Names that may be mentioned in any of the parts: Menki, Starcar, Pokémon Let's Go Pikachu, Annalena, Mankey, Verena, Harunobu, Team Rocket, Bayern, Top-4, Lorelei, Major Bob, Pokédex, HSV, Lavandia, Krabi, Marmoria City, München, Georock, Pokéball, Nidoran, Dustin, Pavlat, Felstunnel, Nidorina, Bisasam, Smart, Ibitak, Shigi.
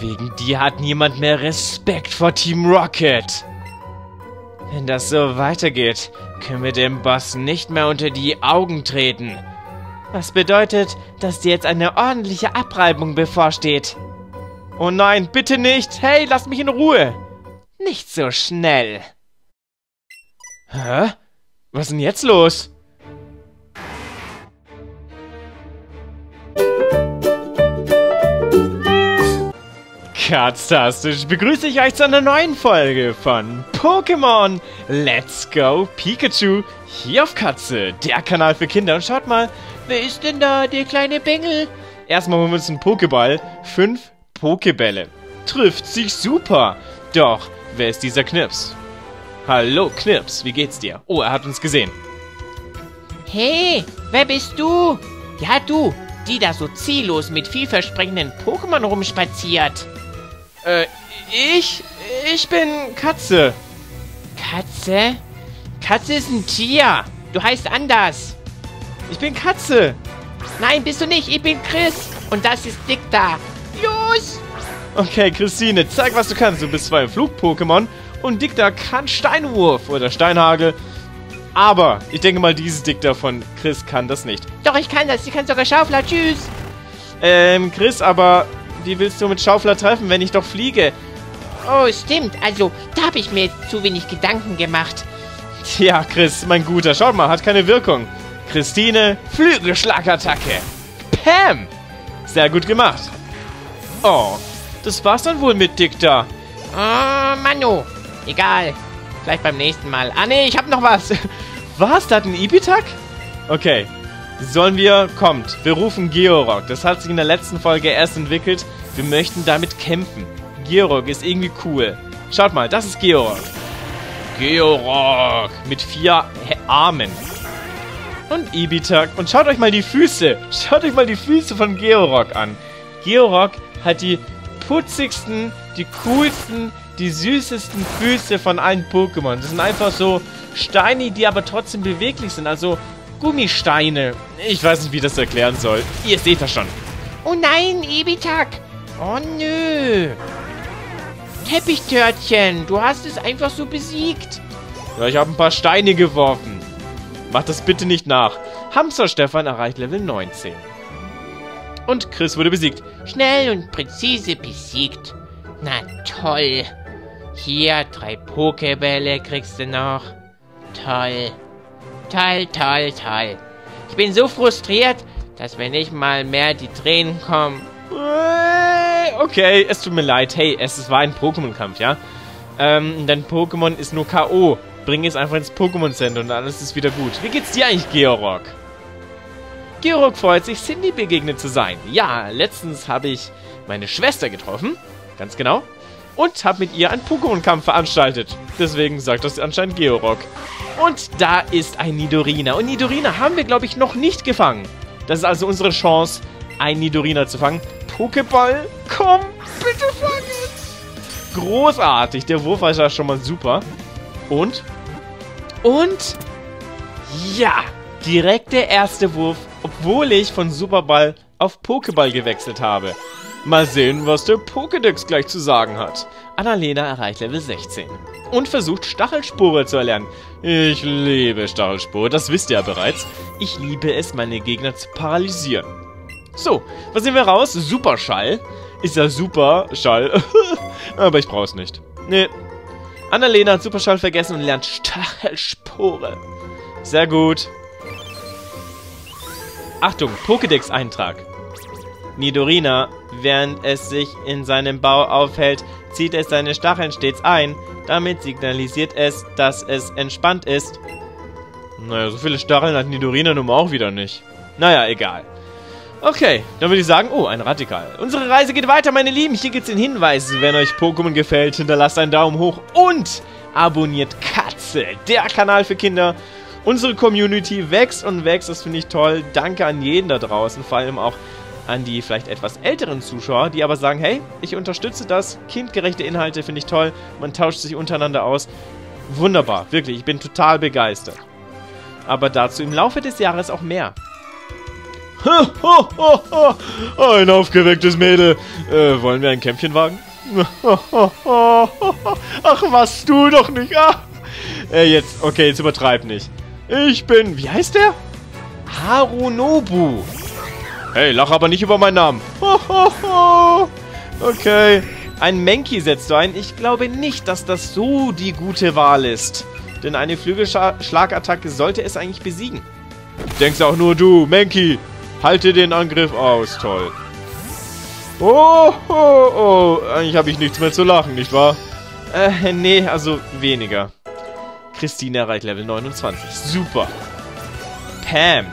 Wegen dir hat niemand mehr Respekt vor Team Rocket. Wenn das so weitergeht, können wir dem Boss nicht mehr unter die Augen treten. Was bedeutet, dass dir jetzt eine ordentliche Abreibung bevorsteht. Oh nein, bitte nicht! Hey, lass mich in Ruhe! Nicht so schnell! Hä? Was ist denn jetzt los? Katztastisch begrüße ich euch zu einer neuen Folge von Pokémon Let's Go Pikachu hier auf Katze, der Kanal für Kinder. Und schaut mal, wer ist denn da, der kleine Bengel? Erstmal holen wir uns einen Pokéball, 5 Pokébälle. Trifft sich super. Doch, wer ist dieser Knips? Hallo Knips, wie geht's dir? Oh, er hat uns gesehen. Hey, wer bist du? Ja, du, die da so ziellos mit vielversprechenden Pokémon rumspaziert. Ich bin Katze. Katze? Katze ist ein Tier. Du heißt anders. Ich bin Katze. Nein, bist du nicht. Ich bin Chris. Und das ist Dick da. Los! Okay, Christine, zeig, was du kannst. Du bist zwar ein Flug-Pokémon und Dicta kann Steinwurf oder Steinhagel. Aber ich denke mal, dieses Dicta von Chris kann das nicht. Doch, ich kann das. Ich kann sogar Schaufler. Tschüss. Chris, aber wie willst du mit Schaufler treffen, wenn ich doch fliege? Oh, stimmt. Also, da habe ich mir zu wenig Gedanken gemacht. Tja, Chris, mein Guter. Schaut mal, hat keine Wirkung. Christine, Flügelschlagattacke. Pam! Sehr gut gemacht. Oh, das war's dann wohl mit Dicta. Manu. Egal. Vielleicht beim nächsten Mal. Ah, nee, ich hab noch was. Was? Da hat ein Ibitak? Okay. Sollen wir... Kommt, wir rufen Georock. Das hat sich in der letzten Folge erst entwickelt. Wir möchten damit kämpfen. Georock ist irgendwie cool. Schaut mal, das ist Georock. Georock. Mit 4 Armen. Und Ibitak. Und schaut euch mal die Füße. Schaut euch mal die Füße von Georock an. Georock hat die putzigsten, die coolsten, die süßesten Füße von allen Pokémon. Das sind einfach so Steine, die aber trotzdem beweglich sind. Also Gummisteine. Ich weiß nicht, wie ich das erklären soll. Ihr seht das schon. Oh nein, Ibitak. Oh nö. Teppichtörtchen, du hast es einfach so besiegt. Ja, ich habe ein paar Steine geworfen. Macht das bitte nicht nach. Hamster Stefan erreicht Level 19. Und Chris wurde besiegt. Schnell und präzise besiegt. Na toll. Hier, 3 Pokébälle kriegst du noch. Toll. Toll, toll, toll. Ich bin so frustriert, dass mir nicht mal mehr die Tränen kommen. Okay, es tut mir leid. Hey, es war ein Pokémon-Kampf, ja? Dein Pokémon ist nur K.O. Bring es einfach ins Pokémon-Center und alles ist wieder gut. Wie geht's dir eigentlich, Georock? Georock freut sich, Cindy begegnet zu sein. Ja, letztens habe ich meine Schwester getroffen. Ganz genau. Und habe mit ihr einen Pokémon-Kampf veranstaltet. Deswegen sagt das anscheinend Georock. Und da ist ein Nidorina. Und Nidorina haben wir, glaube ich, noch nicht gefangen. Das ist also unsere Chance, einen Nidorina zu fangen. Pokéball, komm, bitte fang es. Großartig. Der Wurf war ja schon mal super. Und? Ja. Direkt der erste Wurf, obwohl ich von Superball auf Pokéball gewechselt habe. Mal sehen, was der Pokédex gleich zu sagen hat. Annalena erreicht Level 16 und versucht, Stachelspore zu erlernen. Ich liebe Stachelspore, das wisst ihr ja bereits. Ich liebe es, meine Gegner zu paralysieren. So, was nehmen wir raus? Superschall. Ist ja Superschall, aber ich brauch's nicht. Nee. Annalena hat Superschall vergessen und lernt Stachelspore. Sehr gut. Achtung, Pokédex-Eintrag. Nidorina, während es sich in seinem Bau aufhält, zieht es seine Stacheln stets ein. Damit signalisiert es, dass es entspannt ist. Naja, so viele Stacheln hat Nidorina nun mal auch wieder nicht. Naja, egal. Okay, dann würde ich sagen, oh, ein Radikal. Unsere Reise geht weiter, meine Lieben. Hier gibt's den Hinweis. Wenn euch Pokémon gefällt, hinterlasst einen Daumen hoch und abonniert Katze, der Kanal für Kinder. Unsere Community wächst und wächst. Das finde ich toll. Danke an jeden da draußen, vor allem auch an die vielleicht etwas älteren Zuschauer, die aber sagen, hey, ich unterstütze das, kindgerechte Inhalte finde ich toll, man tauscht sich untereinander aus. Wunderbar, wirklich, ich bin total begeistert. Aber dazu im Laufe des Jahres auch mehr. Ein aufgewecktes Mädel. Wollen wir ein Kämpfchen wagen? Ach, was du doch nicht. Ah. Jetzt, okay, jetzt übertreib nicht. Ich bin, wie heißt der? Harunobu. Hey, lach aber nicht über meinen Namen. Okay. Ein Mankey setzt du ein. Ich glaube nicht, dass das so die gute Wahl ist. Denn eine Flügelschlagattacke sollte es eigentlich besiegen. Denkst auch nur du, Mankey. Halte den Angriff aus. Toll. Oh, oh, oh. Eigentlich habe ich nichts mehr zu lachen, nicht wahr? Nee, also weniger. Christine erreicht Level 29. Super. Pam.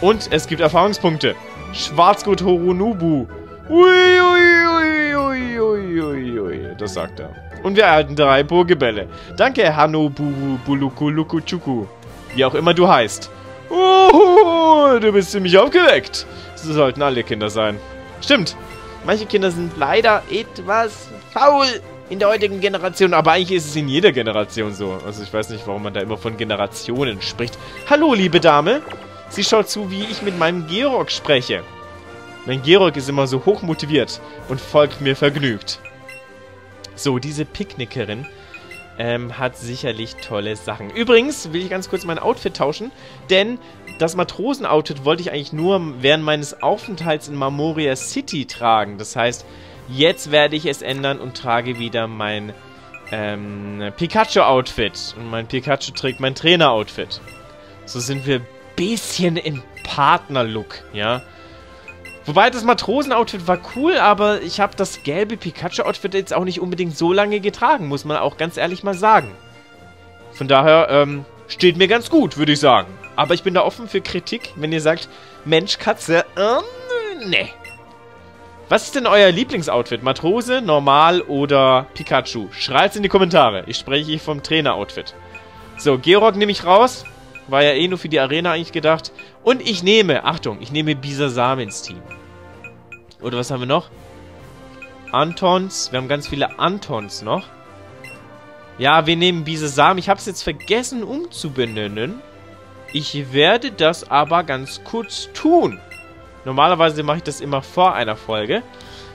Und es gibt Erfahrungspunkte. Schwarzgurt Harunobu. Uiuiuiuiuiui. Das sagt er. Und wir erhalten 3 Pokebälle. Danke, Hanobu Bulukulukutsuku. Wie auch immer du heißt. Oh, du bist ziemlich aufgeweckt. So sollten alle Kinder sein. Stimmt. Manche Kinder sind leider etwas faul in der heutigen Generation. Aber eigentlich ist es in jeder Generation so. Also ich weiß nicht, warum man da immer von Generationen spricht. Hallo, liebe Dame. Sie schaut zu, wie ich mit meinem Georg spreche. Mein Georg ist immer so hochmotiviert und folgt mir vergnügt. So, diese Picknickerin hat sicherlich tolle Sachen. Übrigens will ich ganz kurz mein Outfit tauschen, denn das Matrosenoutfit wollte ich eigentlich nur während meines Aufenthalts in Marmoria City tragen. Das heißt, jetzt werde ich es ändern und trage wieder mein Pikachu-Outfit. Und mein Pikachu trägt mein Trainer-Outfit. So sind wir ein bisschen im Partner-Look, ja. Wobei, das Matrosen-Outfit war cool, aber ich habe das gelbe Pikachu-Outfit jetzt auch nicht unbedingt so lange getragen, muss man auch ganz ehrlich mal sagen. Von daher, steht mir ganz gut, würde ich sagen. Aber ich bin da offen für Kritik, wenn ihr sagt, Mensch, Katze, nee. Was ist denn euer Lieblingsoutfit? Matrose, Normal oder Pikachu? Schreibt's in die Kommentare. Ich spreche hier vom Trainer-Outfit. So, Georg nehme ich raus. War ja eh nur für die Arena eigentlich gedacht. Und ich nehme, Achtung, ich nehme Bisasam ins Team. Oder was haben wir noch? Antons. Wir haben ganz viele Antons noch. Ja, wir nehmen Bisasam. Ich habe es jetzt vergessen umzubenennen. Ich werde das aber ganz kurz tun. Normalerweise mache ich das immer vor einer Folge.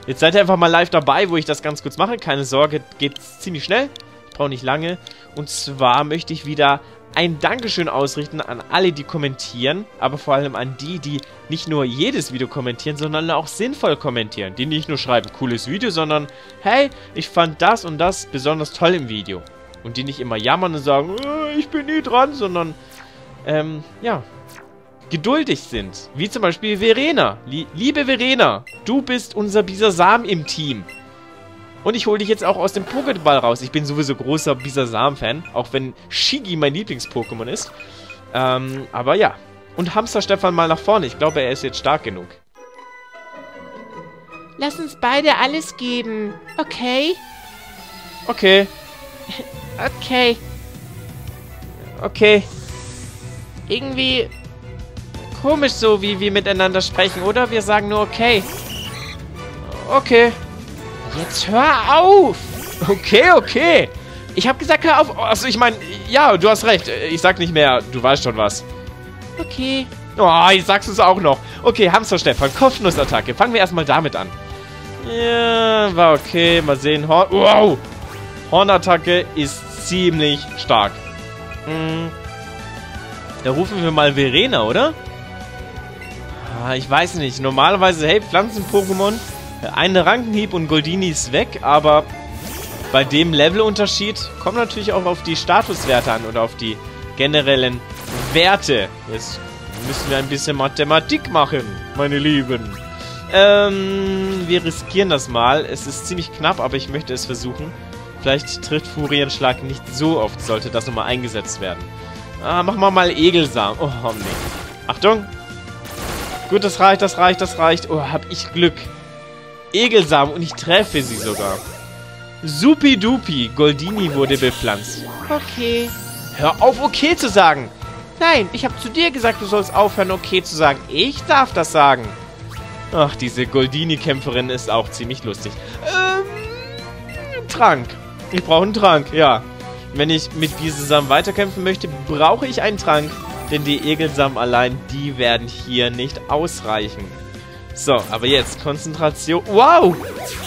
Jetzt seid ihr einfach mal live dabei, wo ich das ganz kurz mache. Keine Sorge, geht ziemlich schnell. Ich brauche nicht lange. Und zwar möchte ich wieder ein Dankeschön ausrichten an alle, die kommentieren, aber vor allem an die, die nicht nur jedes Video kommentieren, sondern auch sinnvoll kommentieren. Die nicht nur schreiben, cooles Video, sondern, hey, ich fand das und das besonders toll im Video. Und die nicht immer jammern und sagen, ich bin nie dran, sondern, ja, geduldig sind. Wie zum Beispiel Verena. Liebe Verena, du bist unser Bisasam im Team. Und ich hole dich jetzt auch aus dem Pokéball raus. Ich bin sowieso großer Bisasam-Fan, auch wenn Shigi mein Lieblings-Pokémon ist. Aber ja. Und Hamster Stefan mal nach vorne. Ich glaube, er ist jetzt stark genug. Lass uns beide alles geben, okay? Okay. Okay. Okay. Irgendwie komisch so, wie wir miteinander sprechen, oder? Wir sagen nur okay. Okay. Jetzt hör auf! Okay, okay. Ich hab gesagt, hör auf. Also ich meine, ja, du hast recht. Ich sag nicht mehr, du weißt schon was. Okay. Oh, ich sag's uns auch noch. Okay, Hamster Stefan, Kopfnussattacke. Fangen wir erstmal damit an. Ja, war okay. Mal sehen. Wow! Hornattacke ist ziemlich stark. Da rufen wir mal Verena, oder? Ah, ich weiß nicht. Normalerweise, hey, Pflanzen-Pokémon. Ein Rankenhieb und Goldini ist weg, aber bei dem Levelunterschied kommt natürlich auch auf die Statuswerte an oder auf die generellen Werte. Jetzt müssen wir ein bisschen Mathematik machen, meine Lieben. Wir riskieren das mal. Es ist ziemlich knapp, aber ich möchte es versuchen. Vielleicht trifft Furienschlag nicht so oft, sollte das nochmal eingesetzt werden. Ah, machen wir mal Egelsam. Oh, nee. Achtung. Gut, das reicht, das reicht, das reicht. Oh, hab ich Glück. Egelsam und ich treffe sie sogar. Supidupi, Goldini wurde bepflanzt. Okay. Hör auf, okay zu sagen. Nein, ich habe zu dir gesagt, du sollst aufhören, okay zu sagen. Ich darf das sagen. Ach, diese Goldini-Kämpferin ist auch ziemlich lustig. Trank. Ich brauche einen Trank, ja. Wenn ich mit Bisasam weiterkämpfen möchte, brauche ich einen Trank. denn die Ekelsamen allein, die werden hier nicht ausreichen. So, aber jetzt, Konzentration. Wow!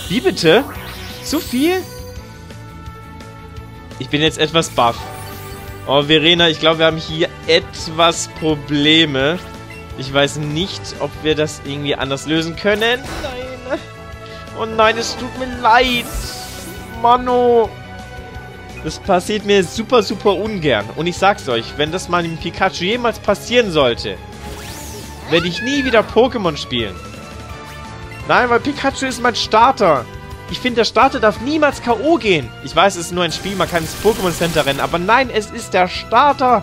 Wie bitte? Zu viel? Ich bin jetzt etwas baff. Oh, Verena, ich glaube, wir haben hier etwas Probleme. Ich weiß nicht, ob wir das irgendwie anders lösen können. Nein. Oh nein, es tut mir leid. Mano. Das passiert mir super, super ungern. Und ich sag's euch, wenn das mal dem Pikachu jemals passieren sollte, werde ich nie wieder Pokémon spielen. Nein, weil Pikachu ist mein Starter. Ich finde, der Starter darf niemals K.O. gehen. Ich weiß, es ist nur ein Spiel, man kann ins Pokémon Center rennen, aber nein, es ist der Starter.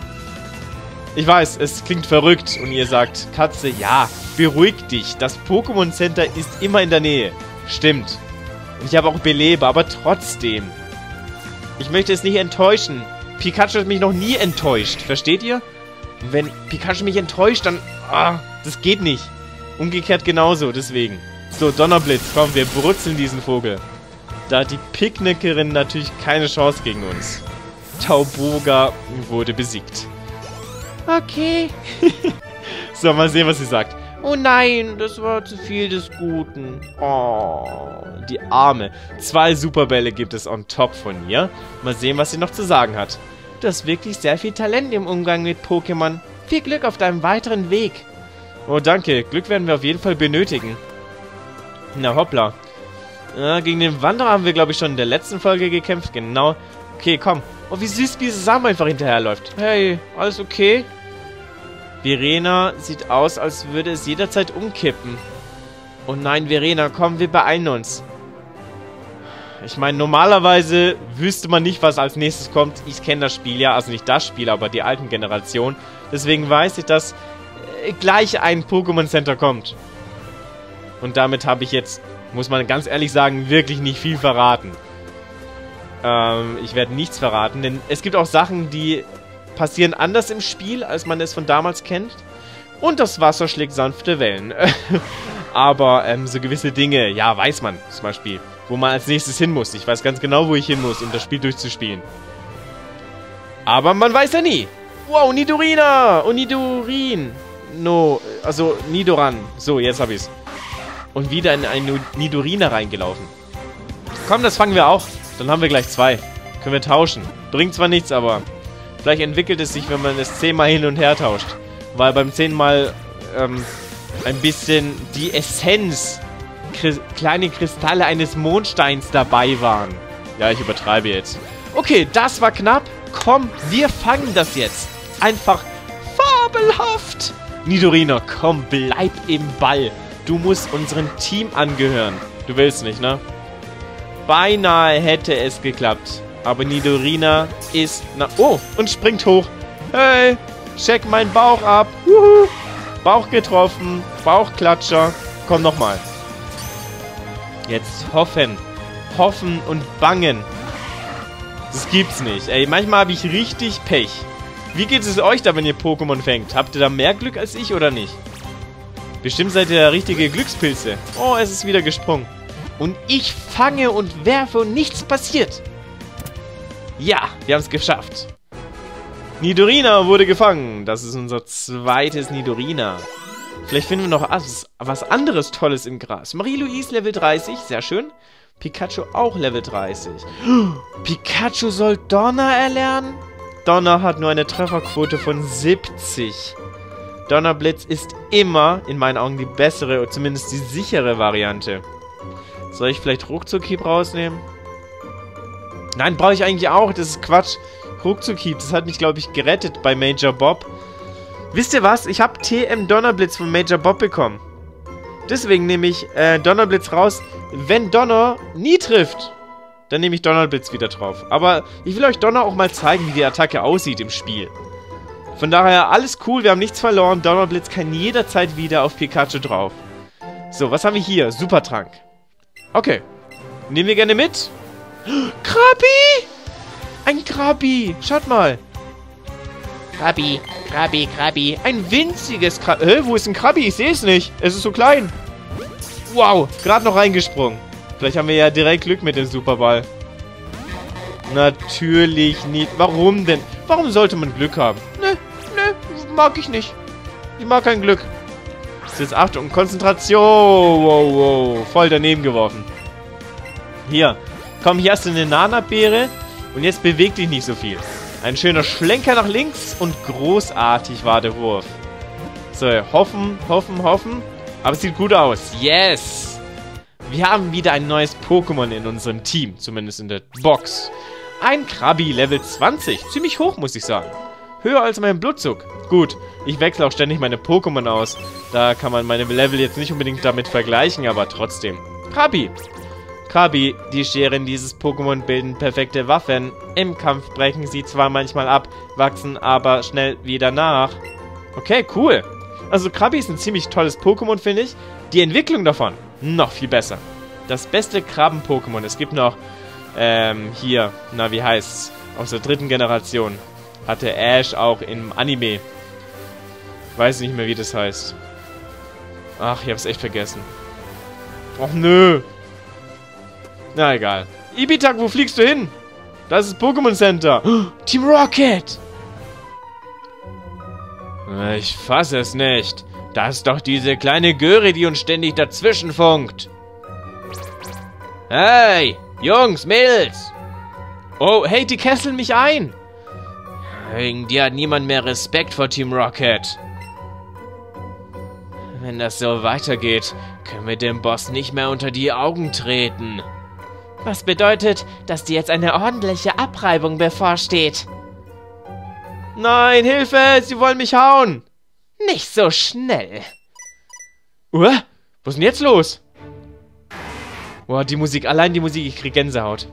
Ich weiß, es klingt verrückt und ihr sagt, Katze, ja, beruhig dich, das Pokémon Center ist immer in der Nähe. Stimmt. Ich habe auch Beleber, aber trotzdem. Ich möchte es nicht enttäuschen. Pikachu hat mich noch nie enttäuscht, versteht ihr? Wenn Pikachu mich enttäuscht, dann... Ah, das geht nicht. Umgekehrt genauso, deswegen. So, Donnerblitz, komm, wir brutzeln diesen Vogel. Da hat die Picknickerin natürlich keine Chance gegen uns. Tauboga wurde besiegt. Okay. So, mal sehen, was sie sagt. Oh nein, das war zu viel des Guten. Oh, die Arme. 2 Superbälle gibt es on top von ihr. Mal sehen, was sie noch zu sagen hat. Du hast wirklich sehr viel Talent im Umgang mit Pokémon. Viel Glück auf deinem weiteren Weg. Oh, danke. Glück werden wir auf jeden Fall benötigen. Na, hoppla. Gegen den Wanderer haben wir, glaube ich, schon in der letzten Folge gekämpft. Genau. Okay, komm. Oh, wie süß dieses Samen einfach hinterherläuft. Hey, alles okay? Verena sieht aus, als würde es jederzeit umkippen. Oh nein, Verena, komm, wir beeilen uns. Ich meine, normalerweise wüsste man nicht, was als nächstes kommt. Ich kenne das Spiel ja, also nicht das Spiel, aber die alten Generationen. Deswegen weiß ich, dass gleich ein Pokémon Center kommt. Und damit habe ich jetzt, muss man ganz ehrlich sagen, wirklich nicht viel verraten. Ich werde nichts verraten, denn es gibt auch Sachen, die passieren anders im Spiel, als man es von damals kennt. Und das Wasser schlägt sanfte Wellen. Aber so gewisse Dinge, ja, weiß man zum Beispiel, wo man als nächstes hin muss. Ich weiß ganz genau, wo ich hin muss, um das Spiel durchzuspielen. Aber man weiß ja nie. Wow, Nidorina! Und Nidorin! No, also Nidoran. So, jetzt habe ich es. Und wieder in einen Nidorina reingelaufen. Komm, das fangen wir auch. Dann haben wir gleich 2. Können wir tauschen. Bringt zwar nichts, aber... Vielleicht entwickelt es sich, wenn man es 10-mal hin und her tauscht. Weil beim 10-mal ein bisschen die Essenz, kleine Kristalle eines Mondsteins dabei waren. Ja, ich übertreibe jetzt. Okay, das war knapp. Komm, wir fangen das jetzt. Einfach fabelhaft. Nidorina, komm, bleib im Ball. Du musst unserem Team angehören. Du willst nicht, ne? Beinahe hätte es geklappt. Aber Nidorina ist... Na oh, und springt hoch. Hey, check meinen Bauch ab. Juhu. Bauch getroffen. Bauchklatscher. Komm nochmal. Jetzt hoffen. Hoffen und bangen. Das gibt's nicht. Ey, manchmal habe ich richtig Pech. Wie geht es euch da, wenn ihr Pokémon fängt? Habt ihr da mehr Glück als ich oder nicht? Bestimmt seid ihr da richtige Glückspilze. Oh, es ist wieder gesprungen. Und ich fange und werfe und nichts passiert. Ja, wir haben es geschafft. Nidorina wurde gefangen. Das ist unser zweites Nidorina. Vielleicht finden wir noch was anderes Tolles im Gras. Marie-Louise Level 30, sehr schön. Pikachu auch Level 30. Pikachu soll Donner erlernen? Donner hat nur eine Trefferquote von 70. Donnerblitz ist immer, in meinen Augen, die bessere oder zumindest die sichere Variante. Soll ich vielleicht Ruckzuckhieb rausnehmen? Nein, brauche ich eigentlich auch. Das ist Quatsch. Ruckzuckhieb, das hat mich, glaube ich, gerettet bei Major Bob. Wisst ihr was? Ich habe TM Donnerblitz von Major Bob bekommen. Deswegen nehme ich Donnerblitz raus. Wenn Donner nie trifft, dann nehme ich Donnerblitz wieder drauf. Aber ich will euch Donner auch mal zeigen, wie die Attacke aussieht im Spiel. Von daher, alles cool. Wir haben nichts verloren. Donnerblitz kann jederzeit wieder auf Pikachu drauf. So, was haben wir hier? Supertrank. Okay. Nehmen wir gerne mit. Krabi! Ein Krabi! Schaut mal! Krabi, Krabi, Krabi. Ein winziges Krabi. Wo ist ein Krabi? Ich sehe es nicht. Es ist so klein. Wow, gerade noch reingesprungen. Vielleicht haben wir ja direkt Glück mit dem Superball. Natürlich nicht. Warum denn? Warum sollte man Glück haben? Ne, mag ich nicht. Ich mag kein Glück. Jetzt Achtung, Konzentration. Wow, wow. Voll daneben geworfen. Hier. Komm, hier hast du eine Nana-Beere. Und jetzt beweg dich nicht so viel. Ein schöner Schlenker nach links. Und großartig war der Wurf. So, hoffen, hoffen, hoffen. Aber es sieht gut aus. Yes! Wir haben wieder ein neues Pokémon in unserem Team. Zumindest in der Box. Ein Krabi Level 20. Ziemlich hoch, muss ich sagen. Höher als mein Blutzug. Gut, ich wechsle auch ständig meine Pokémon aus. Da kann man meine Level jetzt nicht unbedingt damit vergleichen, aber trotzdem. Krabi. Krabi, die Scheren dieses Pokémon bilden perfekte Waffen. Im Kampf brechen sie zwar manchmal ab, wachsen aber schnell wieder nach. Okay, cool. Also Krabi ist ein ziemlich tolles Pokémon, finde ich. Die Entwicklung davon, noch viel besser. Das beste Krabben-Pokémon. Es gibt noch, hier, na wie heißt's? Aus der 3. Generation. Hatte Ash auch im Anime. Ich weiß nicht mehr, wie das heißt. Ach, ich hab's echt vergessen. Och, nö. Na, egal. Ibitak, wo fliegst du hin? Das ist Pokémon Center. Oh, Team Rocket! Ich fasse es nicht. Das ist doch diese kleine Göre, die uns ständig dazwischen funkt. Hey, Jungs, Mädels! Oh, hey, die kesseln mich ein! Wegen dir hat niemand mehr Respekt vor Team Rocket. Wenn das so weitergeht, können wir dem Boss nicht mehr unter die Augen treten. Was bedeutet, dass dir jetzt eine ordentliche Abreibung bevorsteht. Nein, Hilfe! Sie wollen mich hauen! Nicht so schnell! Was ist denn jetzt los? Boah, die Musik, allein die Musik, ich krieg Gänsehaut.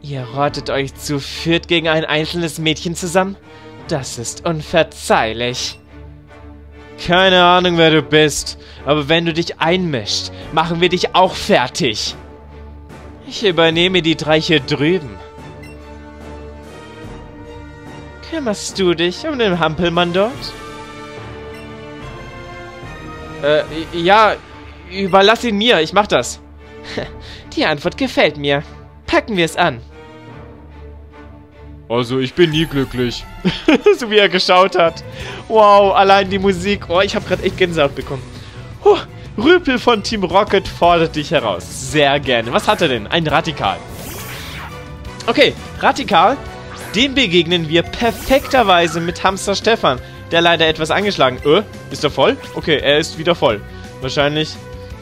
Ihr rottet euch zu viert gegen ein einzelnes Mädchen zusammen? Das ist unverzeihlich. Keine Ahnung, wer du bist, aber wenn du dich einmischst, machen wir dich auch fertig. Ich übernehme die 3 hier drüben. Kümmerst du dich um den Hampelmann dort? Ja, überlass ihn mir, ich mach das. Die Antwort gefällt mir. Packen wir es an. Also, ich bin nie glücklich. So wie er geschaut hat. Wow, allein die Musik. Oh, ich habe gerade echt Gänsehaut bekommen. Huh, Rüpel von Team Rocket fordert dich heraus. Sehr gerne. Was hat er denn? Ein Radikal. Okay, Radikal. Dem begegnen wir perfekterweise mit Hamster Stefan. Der leider etwas angeschlagen. Ist er voll? Okay, er ist wieder voll. Wahrscheinlich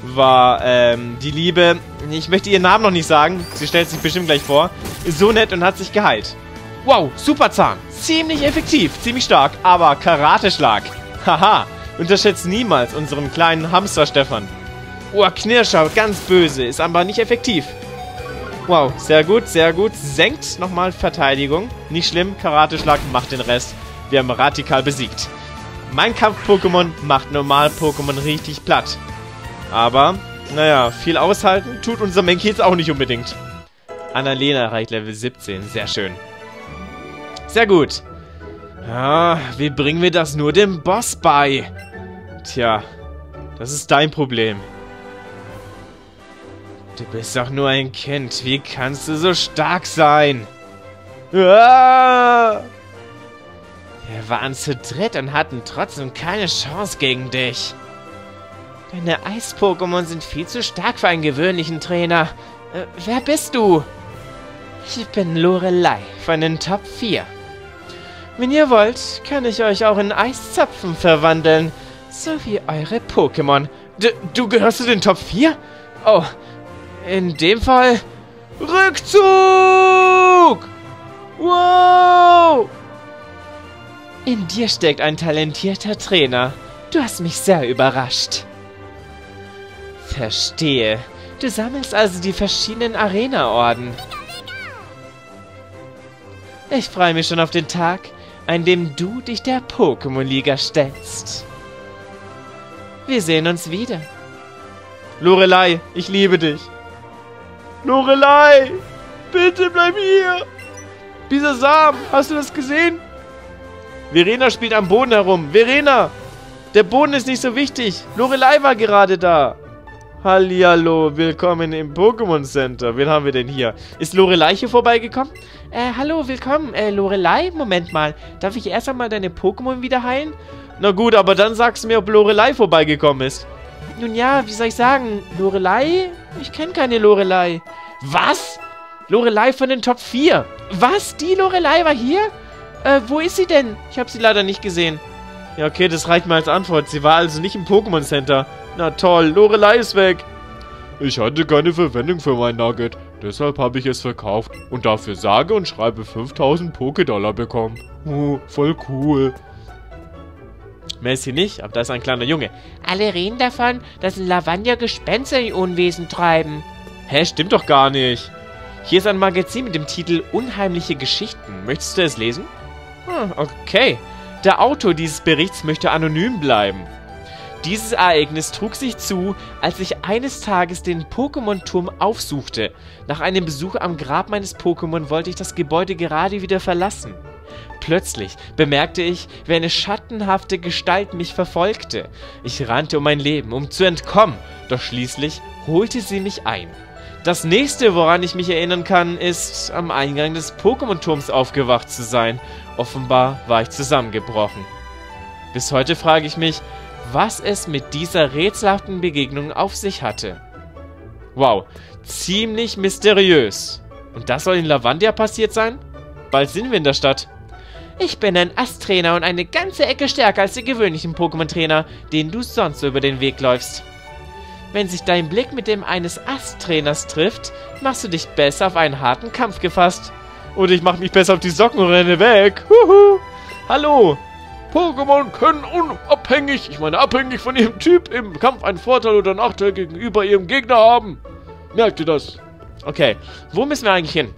war die Liebe... Ich möchte ihren Namen noch nicht sagen. Sie stellt sich bestimmt gleich vor. Ist so nett und hat sich geheilt. Wow, Superzahn. Ziemlich effektiv, ziemlich stark, aber Karateschlag. Haha, unterschätzt niemals unseren kleinen Hamster Stefan. Oh, Knirscher, ganz böse, ist aber nicht effektiv. Wow, sehr gut, sehr gut. Senkt nochmal Verteidigung. Nicht schlimm, Karateschlag macht den Rest. Wir haben Radikal besiegt. Mein Kampf-Pokémon macht Normal-Pokémon richtig platt. Aber, naja, viel aushalten tut unser Menki jetzt auch nicht unbedingt. Annalena erreicht Level 17, sehr schön. Sehr gut. Ah, wie bringen wir das nur dem Boss bei? Tja, das ist dein Problem. Du bist doch nur ein Kind. Wie kannst du so stark sein? Ah! Wir waren zu dritt und hatten trotzdem keine Chance gegen dich. Deine Eis-Pokémon sind viel zu stark für einen gewöhnlichen Trainer. Wer bist du? Ich bin Lorelei von den Top 4. Wenn ihr wollt, kann ich euch auch in Eiszapfen verwandeln. So wie eure Pokémon. Du gehörst zu den Top 4? Oh, in dem Fall... Rückzug! Wow! In dir steckt ein talentierter Trainer. Du hast mich sehr überrascht. Verstehe. Du sammelst also die verschiedenen Arena-Orden. Ich freue mich schon auf den Tag, an dem du dich der Pokémon-Liga stellst. Wir sehen uns wieder. Lorelei, ich liebe dich. Lorelei, bitte bleib hier. Dieser Samen, hast du das gesehen? Verena spielt am Boden herum. Verena, der Boden ist nicht so wichtig. Lorelei war gerade da. Hallihallo, willkommen im Pokémon Center. Wen haben wir denn hier? Ist Lorelei hier vorbeigekommen? Hallo, willkommen. Lorelei, Moment mal. Darf ich erst einmal deine Pokémon wieder heilen? Na gut, aber dann sagst du mir, ob Lorelei vorbeigekommen ist. Nun ja, wie soll ich sagen? Lorelei? Ich kenne keine Lorelei. Was? Lorelei von den Top 4. Was? Die Lorelei war hier? Wo ist sie denn? Ich habe sie leider nicht gesehen. Ja, okay, das reicht mal als Antwort. Sie war also nicht im Pokémon Center. Na toll, Lorelei ist weg. Ich hatte keine Verwendung für mein Nugget. Deshalb habe ich es verkauft und dafür sage und schreibe 5000 Poké-Dollar bekommen. Voll cool. Messi nicht, aber da ist ein kleiner Junge. Alle reden davon, dass in Lavandia Gespenster ihr Unwesen treiben. Hä, stimmt doch gar nicht. Hier ist ein Magazin mit dem Titel Unheimliche Geschichten. Möchtest du es lesen? Hm, okay. Der Autor dieses Berichts möchte anonym bleiben. Dieses Ereignis trug sich zu, als ich eines Tages den Pokémon-Turm aufsuchte. Nach einem Besuch am Grab meines Pokémon wollte ich das Gebäude gerade wieder verlassen. Plötzlich bemerkte ich, wie eine schattenhafte Gestalt mich verfolgte. Ich rannte um mein Leben, um zu entkommen, doch schließlich holte sie mich ein. Das nächste, woran ich mich erinnern kann, ist, am Eingang des Pokémon-Turms aufgewacht zu sein. Offenbar war ich zusammengebrochen. Bis heute frage ich mich, was es mit dieser rätselhaften Begegnung auf sich hatte. Wow, ziemlich mysteriös. Und das soll in Lavandia passiert sein? Bald sind wir in der Stadt. Ich bin ein Ast-Trainer und eine ganze Ecke stärker als die gewöhnlichen Pokémon-Trainer, denen du sonst so über den Weg läufst. Wenn sich dein Blick mit dem eines Ast-Trainers trifft, machst du dich besser auf einen harten Kampf gefasst. Und ich mach mich besser auf die Socken und renne weg. Huhu. Hallo! Pokémon können abhängig von ihrem Typ im Kampf einen Vorteil oder Nachteil gegenüber ihrem Gegner haben. Merkt ihr das? Okay, wo müssen wir eigentlich hin?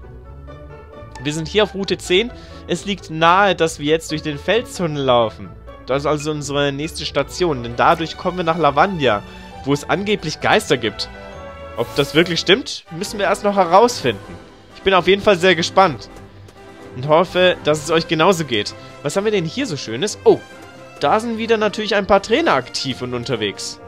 Wir sind hier auf Route 10. Es liegt nahe, dass wir jetzt durch den Felstunnel laufen. Das ist also unsere nächste Station, denn dadurch kommen wir nach Lavandia, wo es angeblich Geister gibt. Ob das wirklich stimmt, müssen wir erst noch herausfinden. Ich bin auf jeden Fall sehr gespannt. Und hoffe, dass es euch genauso geht. Was haben wir denn hier so Schönes? Oh, da sind wieder natürlich ein paar Trainer aktiv und unterwegs.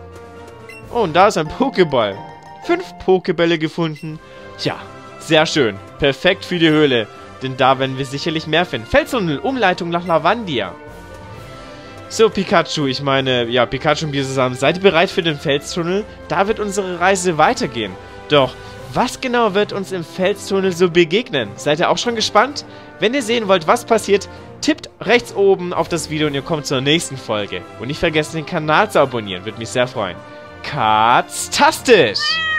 Oh, und da ist ein Pokéball. 5 Pokébälle gefunden. Tja, sehr schön. Perfekt für die Höhle. Denn da werden wir sicherlich mehr finden. Felstunnel, Umleitung nach Lavandia. So, Pikachu, ich meine, ja, Pikachu und wir zusammen, seid ihr bereit für den Felstunnel? Da wird unsere Reise weitergehen. Doch, was genau wird uns im Felstunnel so begegnen? Seid ihr auch schon gespannt? Wenn ihr sehen wollt, was passiert, tippt rechts oben auf das Video und ihr kommt zur nächsten Folge. Und nicht vergessen, den Kanal zu abonnieren, würde mich sehr freuen. Katztastisch!